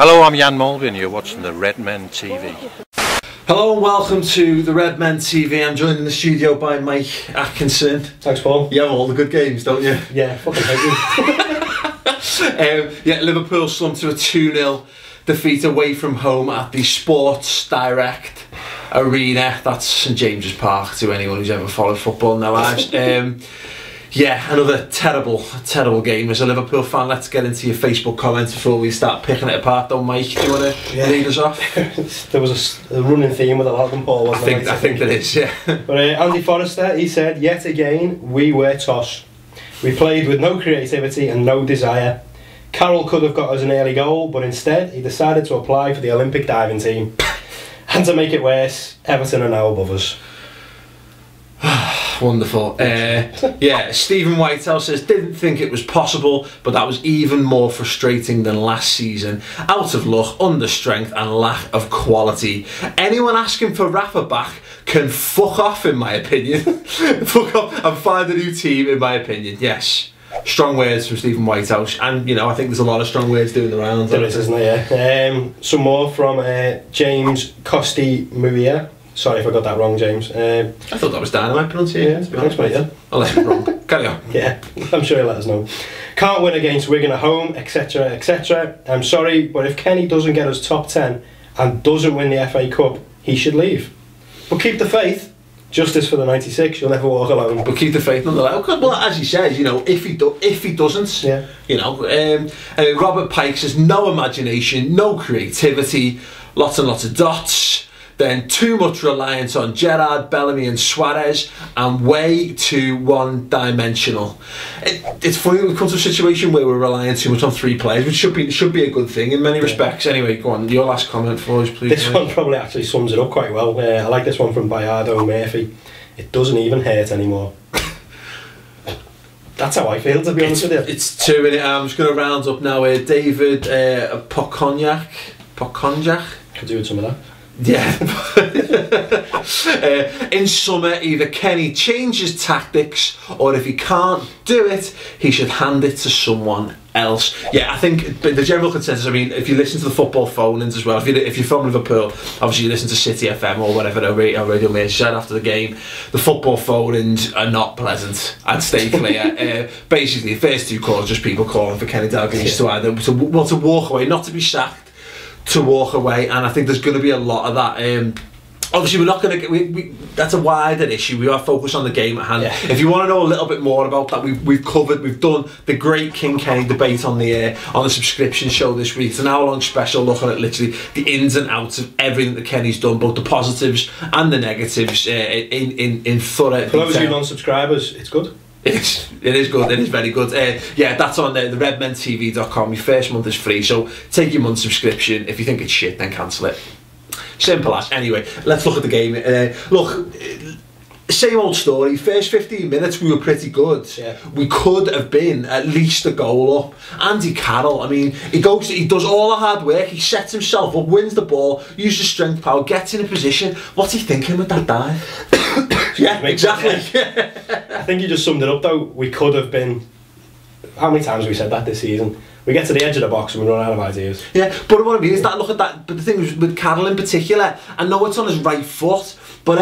Hello, I'm Jan Malvin. You're watching the Red Men TV. Hello and welcome to the Red Men TV. I'm joined in the studio by Mike Atkinson. Thanks, Paul. You have all the good games, don't you? Yeah, fucking thank you. Yeah, Liverpool slumped to a 2-0 defeat away from home at the Sports Direct Arena. That's St James's Park to anyone who's ever followed football in their lives. Yeah, another terrible game. As a Liverpool fan, let's get into your Facebook comments before we start picking it apart. Though, Mike, do you want to lead us off? There was a running theme with that Logan Paul, wasn't there? I think there is, yeah. But Andy Forrester, he said, "Yet again, we were tossed. We played with no creativity and no desire. Carroll could have got us an early goal, but instead he decided to apply for the Olympic diving team. And to make it worse, Everton are now above us." Wonderful. Yeah, Stephen Whitehouse says, "Didn't think it was possible, but that was even more frustrating than last season. Out of luck, under strength and lack of quality. Anyone asking for Rafa back can fuck off, in my opinion." Fuck off and find a new team, in my opinion. Yes. Strong words from Stephen Whitehouse. And, you know, I think there's a lot of strong words doing the rounds. There is, isn't there? Yeah. Some more from James Costi Muiya. Sorry if I got that wrong, James. I thought that was dynamite pronunciation. Yeah, to be honest, mate. Yeah. Unless it's wrong. Carry on. Yeah, I'm sure he'll let us know. "Can't win against Wigan at home, etc, etc. I'm sorry, but if Kenny doesn't get us top 10 and doesn't win the FA Cup, he should leave. But keep the faith. Justice for the 96, you'll never walk alone." But keep the faith nonetheless. Well, as he says, you know, if he doesn't, yeah. You know. Robert Pike says, "No imagination, no creativity, lots and lots of dots. Then too much reliance on Gerrard, Bellamy and Suarez, and way too one-dimensional." It's funny that we've come to a situation where we're relying too much on three players, which should be a good thing in many respects. Anyway, go on, your last comment for us, please. This one probably actually sums it up quite well. I like this one from Bayardo and Murphy. "It doesn't even hurt anymore." That's how I feel, to be honest with you. It's 2 minutes. I'm just going to round up now. David Pokonjak. Could do with some of that. Yeah. "In summer, either Kenny changes tactics, or if he can't do it, he should hand it to someone else." Yeah, I think the general consensus, I mean, if you listen to the football phone-ins as well, if you're from Liverpool, obviously you listen to City FM or whatever radio may said after the game, the football phone-ins are not pleasant. I'd stay clear. Basically, the first two calls, just people calling for Kenny Dalglish to either to walk away, not to be sacked, to walk away, and I think there's going to be a lot of that. Obviously, we're not going to. That's a wider issue. We are focused on the game at hand. Yeah. If you want to know a little bit more about that, we've done the great King Kenny debate on the air on the subscription show this week. It's an hour-long special looking at literally the ins and outs of everything that Kenny's done, both the positives and the negatives, in thorough detail. For those of you non-subscribers, it's good. It is good, it is very good. Yeah, that's on there, the redmentv.com. Your first month is free, so take your month's subscription. If you think it's shit, then cancel it. Simple as. Anyway, let's look at the game. Look, same old story. First 15 minutes, we were pretty good. Yeah. We could have been at least a goal up. Andy Carroll, I mean, he does all the hard work. He sets himself up, wins the ball, uses strength, power, gets in a position. What's he thinking with that dive? Yeah, exactly. I think you just summed it up, though. We could have been. How many times have we said that this season? We get to the edge of the box and we run out of ideas. Yeah, but what I mean is that, look at that. But the thing is, with Carroll in particular, I know it's on his right foot, but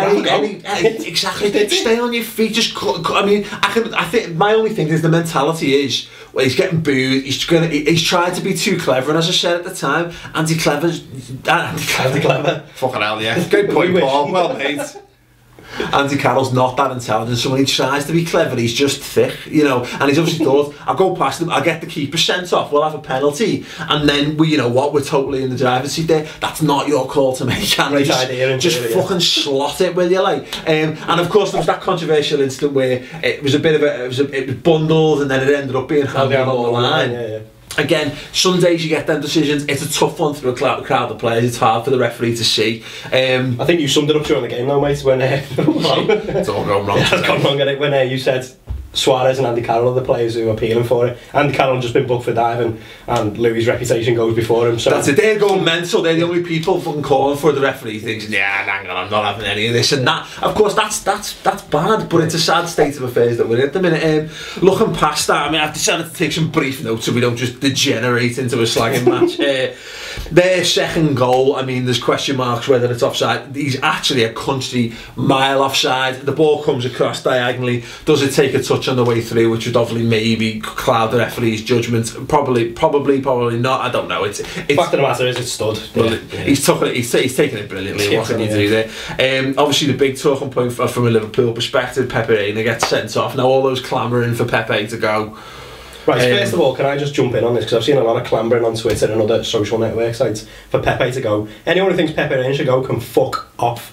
exactly, stay on your feet. Just I mean, I think my only thing is the mentality is, well, he's getting booed. He's trying to be too clever, and as I said at the time, Andy Clever. Fucking hell, yeah. Good point, Paul. Well made. Andy Carroll's not that intelligent. So when he tries to be clever, he's just thick, you know. And he's obviously thought, I'll go past him, I'll get the keeper sent off, we'll have a penalty, and then we, you know what, we're totally in the driver's seat there. That's not your call to make, Andy. Great idea, just fucking slot it, will you, like? And of course, there was that controversial incident where it was a bit of a, it was bundled, and then it ended up being handed on the line. Yeah, yeah. Again, some days you get them decisions. It's a tough one through a crowd of players. It's hard for the referee to see. I think you summed it up during the game, though, mate. When it's all gone wrong. It's gone wrong. When you said Suarez and Andy Carroll are the players who are appealing for it. Andy Carroll just been booked for diving, and Louis' reputation goes before him. So that's it. They're going mental. They're the only people fucking calling for the referee thinking, yeah, hang on, I'm not having any of this and that. Of course, that's bad, but it's a sad state of affairs that we're in at the minute. Looking past that, I mean, I've decided to take some brief notes so we don't just degenerate into a slagging match. Their second goal, I mean, there's question marks whether it's offside. He's actually a country mile offside. The ball comes across diagonally. Does it take a touch on the way through, which would obviously maybe cloud the referee's judgment? Probably not. I don't know. It's fact of the matter is, it's stood. Yeah. He's taken it brilliantly. What can you do there? Obviously, the big talking point from a Liverpool perspective, Pepe Reina gets sent off. Now all those clamouring for Pepe to go. Right, first of all, can I just jump in on this? Because I've seen a lot of clambering on Twitter and other social network sites for Pepe to go. Anyone who thinks Pepe Reina should go can fuck off.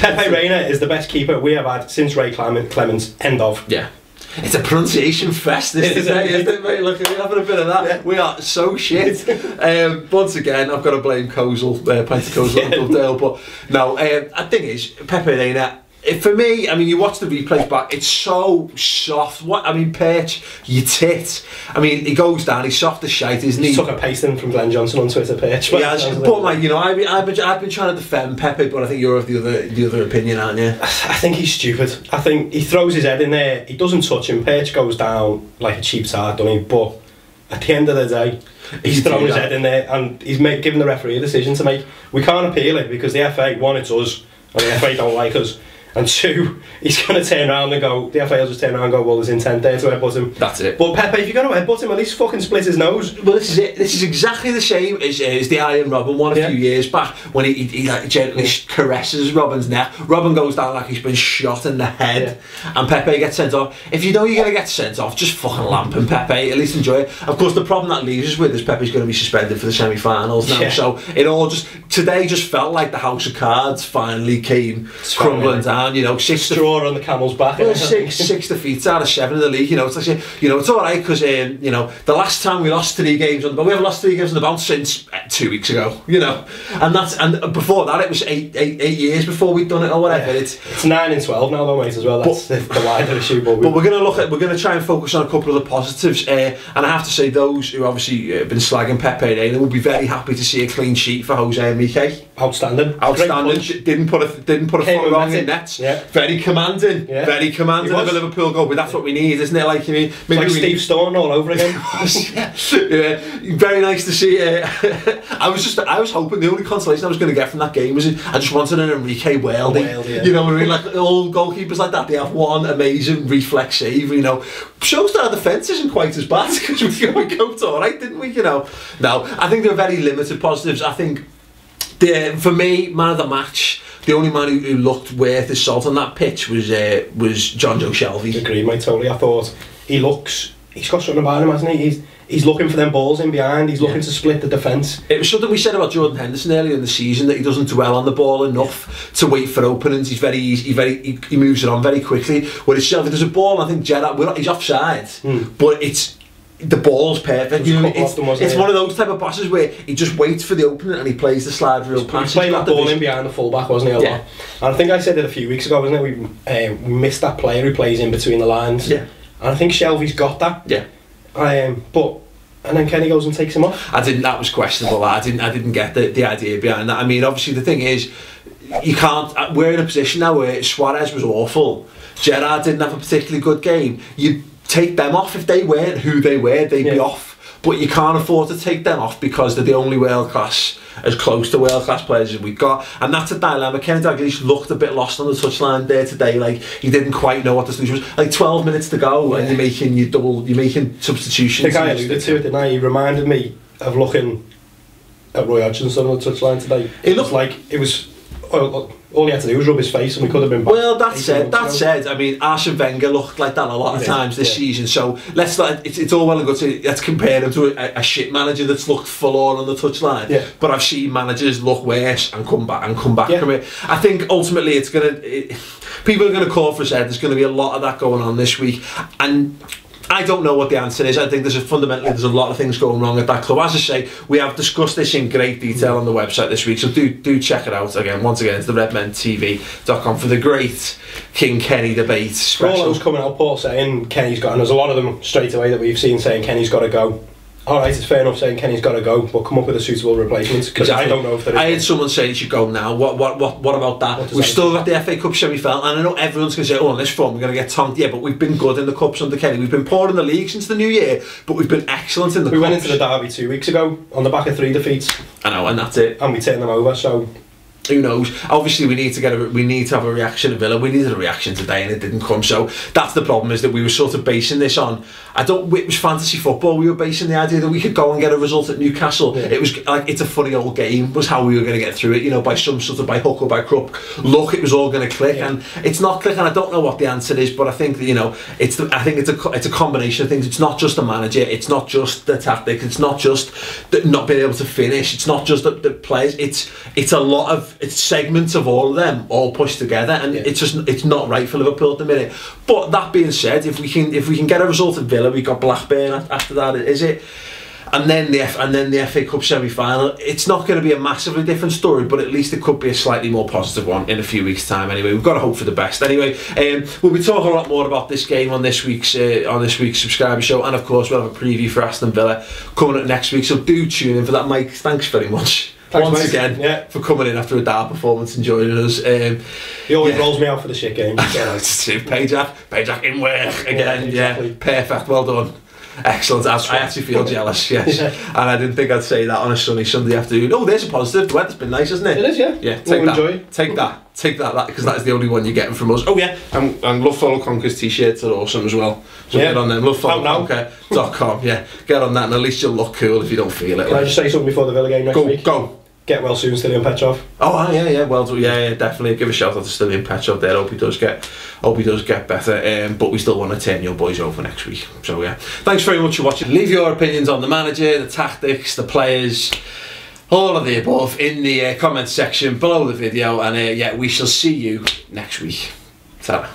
Pepe Reina is the best keeper we have had since Ray Clemence. End of. Yeah. It's a pronunciation fest this today, isn't it, mate? Look, we're having a bit of that. Yeah. We are so shit. Once again, I've got to blame Kozel, Peter Kozel, yeah. Uncle Dale. But no, the thing is, Pepe Reina, for me, I mean, you watch the replays back, it's so soft. What I mean, Perch, you tit. I mean, he goes down, he's soft as shite, isn't he? He took a pasting from Glenn Johnson on Twitter, Perch. But yeah, but mate, you know, I've been trying to defend Pepe, but I think you're of the other opinion, aren't you? I think he's stupid. I think he throws his head in there, he doesn't touch him, Perch goes down like a cheap tart, don't he? But at the end of the day, he's thrown his head in there and he's giving the referee a decision to make. We can't appeal it because the FA, one, it's us, and the FA don't like us. And two, he's going to turn around and go, the FA will just turn around and go, well, there's intent there to headbutt him. That's it. But Pepe, if you're going to headbutt him, at least fucking split his nose. Well, this is it. This is exactly the same as the Iron Robin one a few years back, when he like, gently caresses Robin's neck. Robin goes down like he's been shot in the head, and Pepe gets sent off. If you know you're going to get sent off, just fucking lamp him, Pepe. At least enjoy it. Of course, the problem that leaves us with is Pepe's going to be suspended for the semi-finals now. Yeah. So it all just, today just felt like the house of cards finally came crumbling down. You know, straw on the camel's back. Well, six defeats out of seven in the league. You know, it's like, you know, it's all right because you know, the last time we lost three games on the bounce, we haven't lost three games on the bounce since 2 weeks ago. You know, and before that it was eight years before we'd done it or whatever. Yeah. It's 9 and 12 now, though, mate, as well. That's the wider issue. But we're gonna try and focus on a couple of the positives. And I have to say, those who obviously have been slagging Pepe Reina will be very happy to see a clean sheet for Jose and Mike. Outstanding. Didn't put a foot wrong in nets. Yeah. Very commanding of a Liverpool goal, but that's what we need, isn't it? Like, you mean, maybe like Steve Storm all over again. Yeah. Very nice to see. I was hoping the only consolation I was going to get from that game was I just wanted an Enrique Weldy. Yeah. You know what I mean? Like, all goalkeepers like that, they have one amazing reflex save. You know, shows that our defence isn't quite as bad because we coped all right, didn't we? You know, no, I think there are very limited positives. I think, for me, man of the match. The only man who looked worth his salt on that pitch was Jonjo Shelvey. Agreed, mate, totally. I thought he's got something about him, hasn't he? He's looking for them balls in behind, he's looking to split the defence. It was something we said about Jordan Henderson earlier in the season, that he doesn't dwell on the ball enough to wait for openings. He's very easy, he moves it on very quickly. Whereas Shelvey, there's a ball, and I think Gerrard, he's offside, but it's... the ball's perfect. You know, it's one of those type of passes where he just waits for the opening and he plays the slide real pass. He played that ball in behind the fullback, wasn't he? A lot. And I think I said it a few weeks ago, wasn't it? We missed that player who plays in between the lines. Yeah. And I think Shelvey's got that. Yeah. And then Kenny goes and takes him off. That was questionable. I didn't get the idea behind that. I mean, obviously the thing is, you can't. We're in a position now where Suarez was awful. Gerrard didn't have a particularly good game. You take them off. If they weren't who they were, they'd be off. But you can't afford to take them off because they're the only as close to world class players as we've got, and that's a dilemma. Kenny Dalglish looked a bit lost on the touchline there today. Like, he didn't quite know what the solution was. Like, 12 minutes to go, and you're making substitutions. The guy alluded to it, didn't I? He reminded me of looking at Roy Hodgson on the touchline today. It looked like it was. All he had to do was rub his face, and we could have been back. Well, that said, I mean, Arsene Wenger looked like that a lot of times this season. So it's all well and good to let's compare him to a shit manager that's looked full on the touchline. Yeah. But I've seen managers look worse and come back from it. I think ultimately it's people are gonna call for his head. There's gonna be a lot of that going on this week, and I don't know what the answer is. I think there's a fundamentally there's a lot of things going wrong at that club. As I say, we have discussed this in great detail on the website this week, so do check it out again. Once again, it's the redmentv.com for the great King Kenny debate special. All those coming out, Paul saying Kenny's got, and there's a lot of them straight away that we've seen saying Kenny's got to go. All right, it's fair enough saying Kenny's got to go, but come up with a suitable replacement, because I don't know if there is. I heard someone say he should go now. What about that? We've still got the FA Cup semi-final, and I know everyone's going to say, oh, on this form, we're going to get Tom. Yeah, but we've been good in the Cups under Kenny. We've been poor in the league since the new year, but we've been excellent in the Cups. We went into the derby 2 weeks ago on the back of 3 defeats. I know, and that's it. And we turned them over, so... Who knows? Obviously, we need to get. We need to have a reaction to Villa. We needed a reaction today, and it didn't come. So that's the problem: is that we were sort of basing this on. It was fantasy football. We were basing the idea that we could go and get a result at Newcastle. Yeah. It was like it's a funny old game. Was how we were going to get through it. You know, by some sort of by hook or by crook. Look, it was all going to click, yeah. And it's not clicking. I don't know what the answer is, but I think that, you know, it's. I think it's a combination of things. It's not just the manager. It's not just the tactics. It's not just the not being able to finish. It's not just the players. It's a lot of. It's segments of all of them all pushed together, and yeah. It's just it's not right for Liverpool at the minute. But that being said, if we can get a result at Villa, we've got Blackburn after that, is it? And then the FA Cup semi-final. It's not going to be a massively different story, but at least it could be a slightly more positive one in a few weeks' time. Anyway, we've got to hope for the best. Anyway, we'll be talking a lot more about this game on this week's subscriber show, and of course we'll have a preview for Aston Villa coming up next week. So do tune in for that, Mike. Thanks very much. Once again, yeah, for coming in after a dark performance and joining us. He always rolls me out for the shit game. Payjack in work again. Yeah, exactly. Yeah, perfect. Well done. Excellent. I actually feel jealous. Yes, yeah. And I didn't think I'd say that on a sunny Sunday afternoon. Oh, there's a positive. The weather's been nice, hasn't it? It is, yeah. Yeah, take that. Take that. Take that, because that is the only one you're getting from us. Oh yeah, and Love Follow Conquer's t-shirts are awesome as well. So yeah. Get on them. lovefollowconquer.com. Yeah, get on that, and at least you'll look cool if you don't feel it. Can I just say something before the Villa game next week? Go. Get well soon, Stiliyan Petrov. Oh yeah, well done. Yeah, definitely. Give a shout out to Stiliyan Petrov there. Hope he does get better. But we still want to turn your boys over next week. So yeah, thanks very much for watching. Leave your opinions on the manager, the tactics, the players, all of the above in the comments section below the video. And yeah, we shall see you next week. Ta-ra.